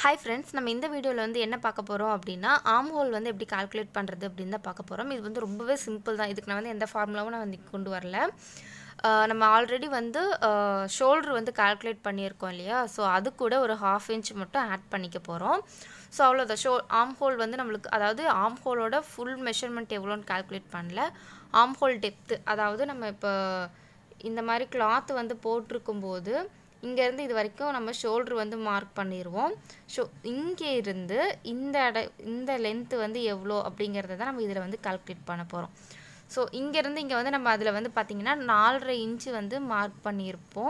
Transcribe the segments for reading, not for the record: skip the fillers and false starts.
Hi friends नम्म इंद वीडियोல வந்து என்ன பார்க்க போறோம் அப்படினா आर्म होल வந்து எப்படி கால்குலேட் பண்றது அப்படினு தான் பார்க்க போறோம்। இது வந்து ரொம்பவே சிம்பிள் தான்। இதுக்கு நான் வந்து எந்த ஃபார்முலாவும் நான் வந்து கொண்டு வரல। நம்ம ஆல்ரெடி வந்து ஷோல்டர் வந்து கால்குலேட் பண்ணியிருக்கோம் இல்லையா, சோ அது கூட ஒரு 1/2 இன்ச் மட்டும் ஆட் பண்ணிக்க போறோம்। சோ அவ்வளவுத ஆர்ம் ஹோல் வந்து நமக்கு அதாவது ஆர்ம் ஹோலோட ফুল மெஷர்மென்ட் எவ்வளோன்னு கால்குலேட் பண்ணல। ஆர்ம் ஹோல் டெப்த் அதாவது நம்ம இப்ப இந்த மாதிரி கிளாத் வந்து போட்டுக்கும்போது இங்க இருந்து இது வரைக்கும் நம்ம ஷோல்டர் வந்து மார்க் பண்ணிடுவோம்। சோ இங்க இருந்து இந்த லெந்த் வந்து எவ்வளோ அப்படிங்கறதை தான் நம்ம இதல வந்து கால்குலேட் பண்ண போறோம்। सो इंगे वंदु नम्म अदुला वंदु पात्तींगन्ना 4.5 इंच वंदु मार्क पन्निरुप्पोम।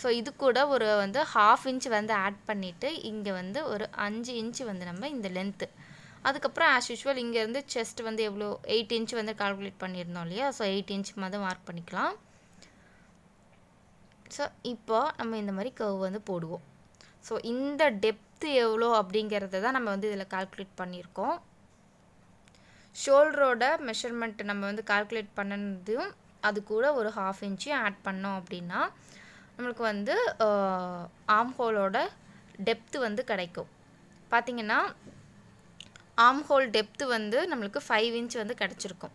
सो इदु कूड ओरु वंदु 1/2 इंच वंदु ऐड पन्निट्टु इंगे वंदु ओरु 5 इंच वंदु नम्म इंद लेंथ अदुक्कप्परम as usual इंगे इरुंदु chest वंदु एव्वलो 8 इंच वंदु कैलकुलेट पन्निरुंदोम इल्लैया। सो 8 इंच वंदु मार्क पन्निक्कलाम। सो इप्पो नम्म इंद मारी कर्व वंदु पोडुवोम। सो इंद डेप्थ एव्वलो அப்படிங்கறதை தான் நம்ம வந்து இதல கால்குலேட் பண்ணிருக்கோம்। ஷோல்டரோட மெஷர்மென்ட் நம்ம வந்து கால்குலேட் பண்ணனதும் அது கூட ஒரு 1/2 இன்ச் ஆட் பண்ணோம் அப்படினா நமக்கு வந்து ஆர்ம் ஹோலோட டெப்த் வந்து கிடைக்கும்। பாத்தீங்கன்னா ஆர்ம் ஹோல் டெப்த் வந்து நமக்கு 5 இன்ச் வந்து கிடைச்சிருக்கும்।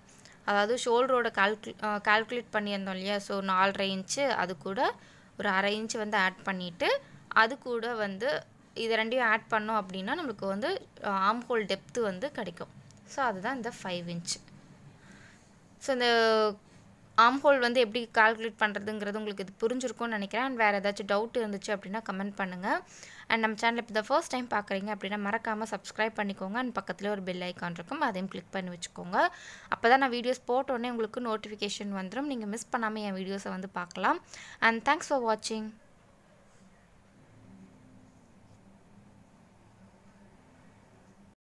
அதாவது ஷோல்டரோட கால்குலேட் பண்ணியிருந்தோம் இல்லையா, சோ 4.5 இன்ச் அது கூட ஒரு 1/2 இன்ச் வந்து ஆட் பண்ணிட்டு அது கூட வந்து இது ரெண்டையும் ஆட் பண்ணோம் அப்படினா நமக்கு வந்து ஆர்ம் ஹோல் டெப்த் வந்து கிடைக்கும்। सो அதுதான் இந்த 5 இன்ச்। சோ இந்த ஆர்ம் ஹோல் வந்து எப்படி கால்குலேட் பண்றதுங்கிறது உங்களுக்கு இது புரிஞ்சிருக்கும்னு நினைக்கிறேன்। and வேற ஏதாச்சும் டவுட் இருந்துச்சு அப்படினா கமெண்ட் பண்ணுங்க। and நம்ம சேனலை இப்ப தான் ஃபர்ஸ்ட் டைம் பார்க்கறீங்க அப்படினா மறக்காம Subscribe பண்ணிக்கோங்க। and பக்கத்துல ஒரு bell icon இருக்கும், அதையும் click பண்ணி வெச்சுக்கோங்க। அப்பதான் நான் வீடியோஸ் போட்ட உடனே உங்களுக்கு நோட்டிஃபிகேஷன் வந்துரும், நீங்க மிஸ் பண்ணாம என் வீடியோஸை வந்து பார்க்கலாம்। and thanks for watching।